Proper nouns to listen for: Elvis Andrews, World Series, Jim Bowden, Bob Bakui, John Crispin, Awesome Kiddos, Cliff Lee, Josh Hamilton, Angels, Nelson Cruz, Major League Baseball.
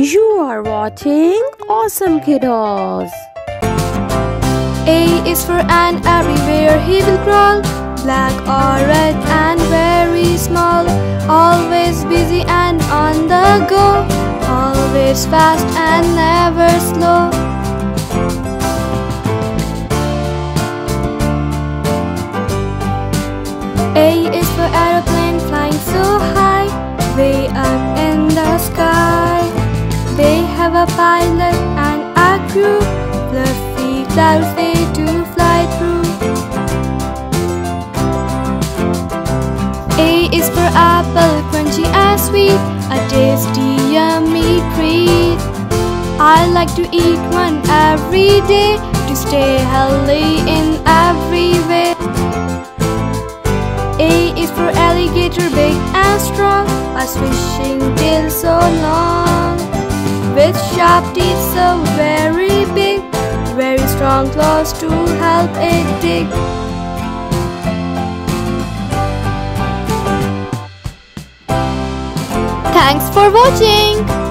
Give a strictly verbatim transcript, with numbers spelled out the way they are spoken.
You are watching Awesome Kiddos. A is for ant, everywhere he will crawl. Black or red and very small. Always busy and on the go. Always fast and never slow. A is for aeroplane flying so high, way up in the sky. They have a pilot and a crew, fluffy clouds they do fly through. A is for apple, crunchy and sweet, a tasty yummy treat. I like to eat one every day, to stay healthy in every way. A is for alligator, big and strong, a swishing tail so long. With sharp teeth so very big, very strong claws to help it dig. Thanks for watching!